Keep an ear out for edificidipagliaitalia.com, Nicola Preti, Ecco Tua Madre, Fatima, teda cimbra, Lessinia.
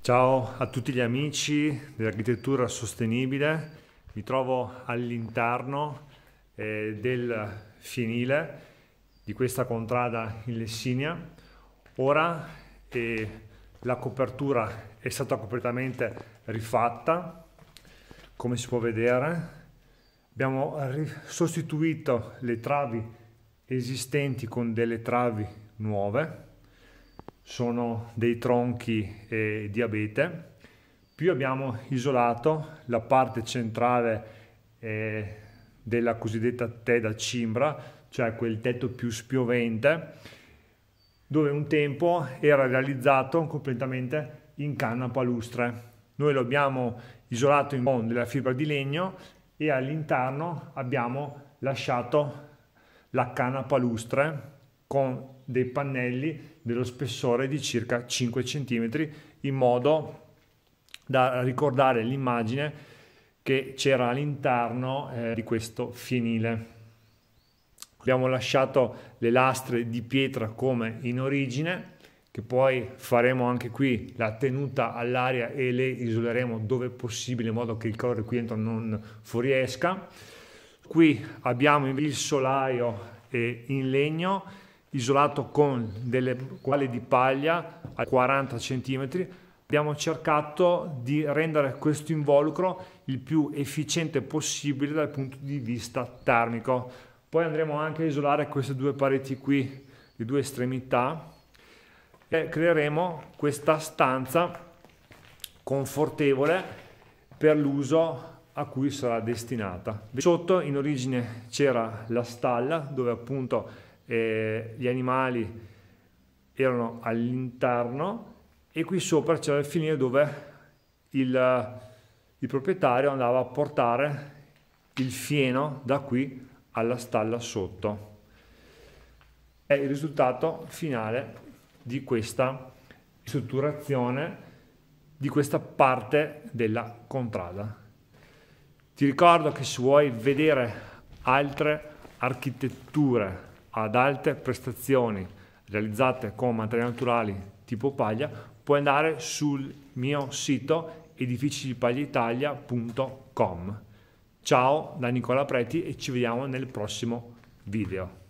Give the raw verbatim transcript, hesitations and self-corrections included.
Ciao a tutti gli amici dell'architettura sostenibile, mi trovo all'interno eh, del fienile di questa contrada in Lessinia. Ora eh, la copertura è stata completamente rifatta, come si può vedere. Abbiamo sostituito le travi esistenti con delle travi nuove. Sono dei tronchi eh, di abete, più abbiamo isolato la parte centrale eh, della cosiddetta teda cimbra, cioè quel tetto più spiovente, dove un tempo era realizzato completamente in canna palustre. Noi lo abbiamo isolato in fondo della fibra di legno e all'interno abbiamo lasciato la canna palustre con dei pannelli dello spessore di circa cinque centimetri, in modo da ricordare l'immagine che c'era all'interno eh, di questo fienile. Abbiamo lasciato le lastre di pietra come in origine, che poi faremo anche qui la tenuta all'aria e le isoleremo dove possibile, in modo che il calore qui dentro non fuoriesca. Qui abbiamo il solaio eh, in legno, isolato con delle quale di paglia a quaranta centimetri. Abbiamo cercato di rendere questo involucro il più efficiente possibile dal punto di vista termico. Poi andremo anche a isolare queste due pareti qui, le due estremità, e creeremo questa stanza confortevole per l'uso a cui sarà destinata. Sotto in origine c'era la stalla, dove appunto E gli animali erano all'interno, e qui sopra c'era il fienile dove il, il proprietario andava a portare il fieno da qui alla stalla sotto. È il risultato finale di questa strutturazione di questa parte della contrada. Ti ricordo che se vuoi vedere altre architetture ad alte prestazioni realizzate con materiali naturali tipo paglia, puoi andare sul mio sito edifici di paglia Italia punto com. Ciao da Nicola Preti e ci vediamo nel prossimo video.